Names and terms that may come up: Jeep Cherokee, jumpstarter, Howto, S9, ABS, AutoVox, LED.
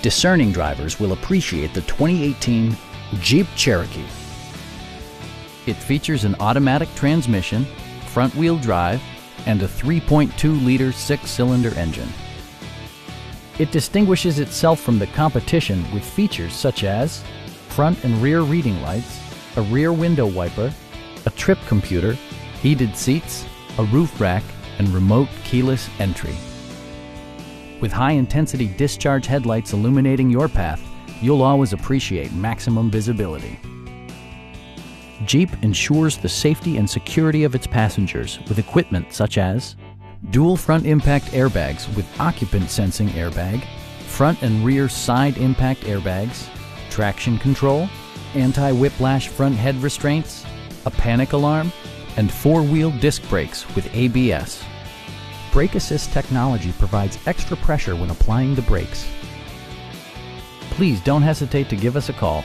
Discerning drivers will appreciate the 2018 Jeep Cherokee. It features an automatic transmission, front-wheel drive, and a 3.2-liter six-cylinder engine. It distinguishes itself from the competition with features such as front and rear reading lights, a rear window wiper, a trip computer, heated seats, a roof rack, and remote keyless entry. With high-intensity discharge headlights illuminating your path, you'll always appreciate maximum visibility. Jeep ensures the safety and security of its passengers with equipment such as dual front impact airbags with occupant sensing airbag, front and rear side impact airbags, traction control, anti-whiplash front head restraints, a panic alarm, and four-wheel disc brakes with ABS. Brake Assist technology provides extra pressure when applying the brakes. Please don't hesitate to give us a call.